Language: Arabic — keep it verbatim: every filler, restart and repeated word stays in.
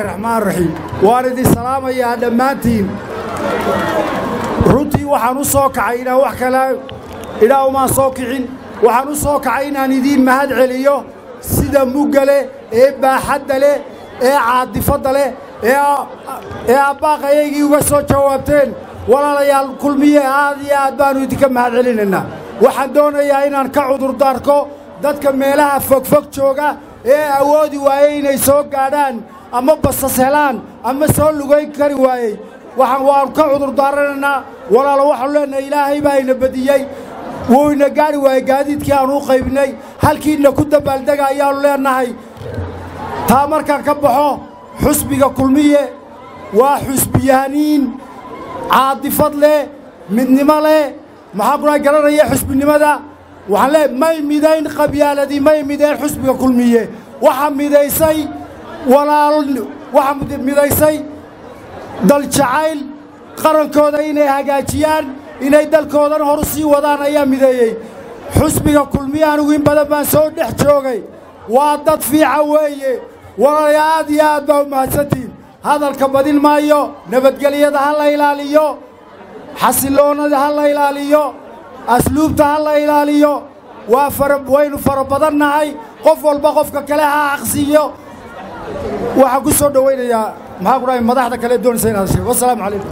الرحمن الرحيم واردي السلام يا دمانتين رنتي وحنو سوكعينا وحكلا إلى وما سوكعين وحنو سوكعينا ندين مهد عليو سيدا موغالي إيه باحدالي إيه عادي فضالي إيه إيه أباقا يجي وسو جوابتين ولا ليال كل مية هذه أدبانو يتكم مهد علينا وحندونا يا إنا نكعدر داركو دادك ميلاها فوق فوق جوغا إيه أودي وإينا يسوق قادان أما بس سهلان أما سهل لغاية كريواي وحنوان كعدر دارنا ولا لوحل لنا إلهي باين بديي وإن كريواي قاديد كانوا قيبني هل كينا كده بلدقا يالو لنا هاي تامر كان كبحو حسبك كلمية وحسبيانين عادي فضلي من نمالي محاقنا قرارة يا حسب النمالة وحنلاي ما يمدين قبيالة دي ما يمدين حسبك كلمية وحمدين سي ولا وحمد ميدايسي دل جعيل قرن كودين هاجاتيان إني دل كودن هرسي ودان أيام ميداي حسبك كل ميان وين بدل ما سود حجوجي وعدت في عويه ولا يعاد يعاد بمهستين هذا الكبدين مايو نبت قليه ده الله إلاليو حسلونه ده الله إلاليو أسلوب ده الله إلاليو وفرب وين فربضنا هاي قف والبقف ككلها عقسيو وحقصد وين يا ما هقولي مدحتك على الدون سيناسي والسلام عليكم.